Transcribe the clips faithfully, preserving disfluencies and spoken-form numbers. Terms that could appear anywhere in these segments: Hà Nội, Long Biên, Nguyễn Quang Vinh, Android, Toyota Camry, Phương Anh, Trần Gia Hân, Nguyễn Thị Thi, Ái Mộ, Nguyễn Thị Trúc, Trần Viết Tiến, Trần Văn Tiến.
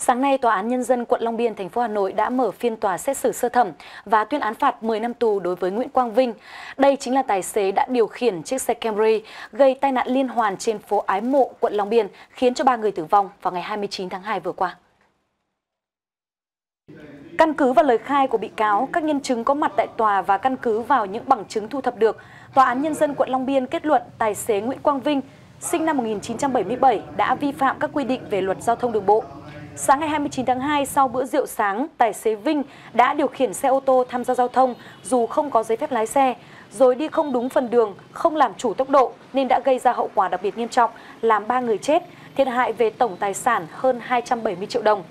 Sáng nay, Tòa án Nhân dân quận Long Biên, thành phố Hà Nội đã mở phiên tòa xét xử sơ thẩm và tuyên án phạt mười năm tù đối với Nguyễn Quang Vinh. Đây chính là tài xế đã điều khiển chiếc xe Camry gây tai nạn liên hoàn trên phố Ái Mộ, quận Long Biên, khiến cho ba người tử vong vào ngày hai mươi chín tháng hai vừa qua. Căn cứ vào lời khai của bị cáo, các nhân chứng có mặt tại tòa và căn cứ vào những bằng chứng thu thập được, Tòa án Nhân dân quận Long Biên kết luận tài xế Nguyễn Quang Vinh, sinh năm một nghìn chín trăm bảy mươi bảy, đã vi phạm các quy định về luật giao thông đường bộ. Sáng ngày hai mươi chín tháng hai, sau bữa rượu sáng, tài xế Vinh đã điều khiển xe ô tô tham gia giao thông dù không có giấy phép lái xe, rồi đi không đúng phần đường, không làm chủ tốc độ nên đã gây ra hậu quả đặc biệt nghiêm trọng, làm ba người chết, thiệt hại về tổng tài sản hơn hai trăm bảy mươi triệu đồng.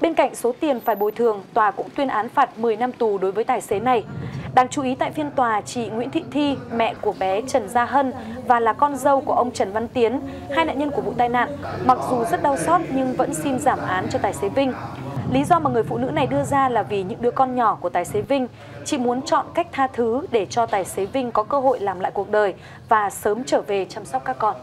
Bên cạnh số tiền phải bồi thường, tòa cũng tuyên án phạt mười năm tù đối với tài xế này. Đáng chú ý tại phiên tòa, chị Nguyễn Thị Thi, mẹ của bé Trần Gia Hân và là con dâu của ông Trần Văn Tiến, hai nạn nhân của vụ tai nạn, mặc dù rất đau xót nhưng vẫn xin giảm án cho tài xế Vinh. Lý do mà người phụ nữ này đưa ra là vì những đứa con nhỏ của tài xế Vinh, chị muốn chọn cách tha thứ để cho tài xế Vinh có cơ hội làm lại cuộc đời và sớm trở về chăm sóc các con.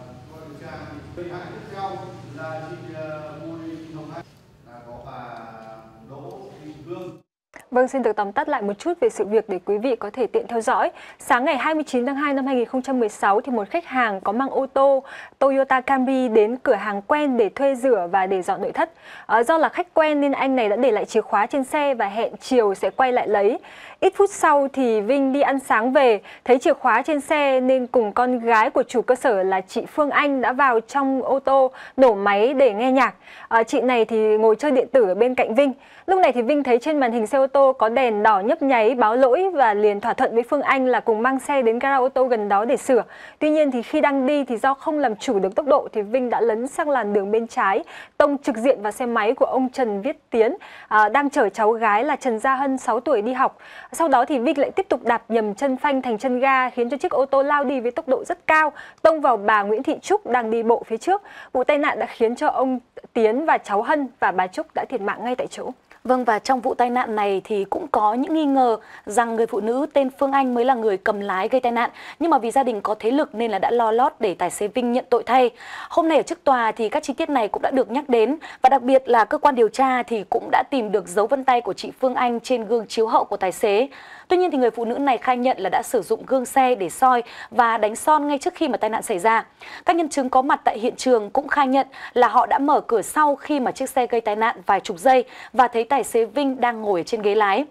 Vâng, xin được tóm tắt lại một chút về sự việc để quý vị có thể tiện theo dõi. Sáng ngày hai mươi chín tháng hai năm hai nghìn không trăm mười sáu, thì một khách hàng có mang ô tô Toyota Camry đến cửa hàng quen để thuê rửa và để dọn nội thất. À, do là khách quen nên anh này đã để lại chìa khóa trên xe và hẹn chiều sẽ quay lại lấy. Ít phút sau thì Vinh đi ăn sáng về, thấy chìa khóa trên xe nên cùng con gái của chủ cơ sở là chị Phương Anh đã vào trong ô tô nổ máy để nghe nhạc. À, chị này thì ngồi chơi điện tử ở bên cạnh Vinh. Lúc này thì Vinh thấy trên màn hình xe ô tô có đèn đỏ nhấp nháy báo lỗi và liền thỏa thuận với Phương Anh là cùng mang xe đến gara ô tô gần đó để sửa. Tuy nhiên thì khi đang đi thì do không làm chủ được tốc độ thì Vinh đã lấn sang làn đường bên trái, tông trực diện vào xe máy của ông Trần Viết Tiến à, đang chở cháu gái là Trần Gia Hân sáu tuổi đi học. Sau đó thì Vinh lại tiếp tục đạp nhầm chân phanh thành chân ga khiến cho chiếc ô tô lao đi với tốc độ rất cao, tông vào bà Nguyễn Thị Trúc đang đi bộ phía trước. Vụ tai nạn đã khiến cho ông Tiến và cháu Hân và bà Trúc đã thiệt mạng ngay tại chỗ. Vâng, và trong vụ tai nạn này thì cũng có những nghi ngờ rằng người phụ nữ tên Phương Anh mới là người cầm lái gây tai nạn. Nhưng mà vì gia đình có thế lực nên là đã lo lót để tài xế Vinh nhận tội thay. Hôm nay ở trước tòa thì các chi tiết này cũng đã được nhắc đến. Và đặc biệt là cơ quan điều tra thì cũng đã tìm được dấu vân tay của chị Phương Anh trên gương chiếu hậu của tài xế. Tuy nhiên thì người phụ nữ này khai nhận là đã sử dụng gương xe để soi và đánh son ngay trước khi mà tai nạn xảy ra. Các nhân chứng có mặt tại hiện trường cũng khai nhận là họ đã mở cửa sau khi mà chiếc xe gây tai nạn vài chục giây và thấy tài xế Vinh đang ngồi trên ghế lái.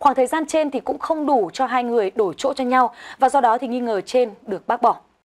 Khoảng thời gian trên thì cũng không đủ cho hai người đổi chỗ cho nhau và do đó thì nghi ngờ trên được bác bỏ.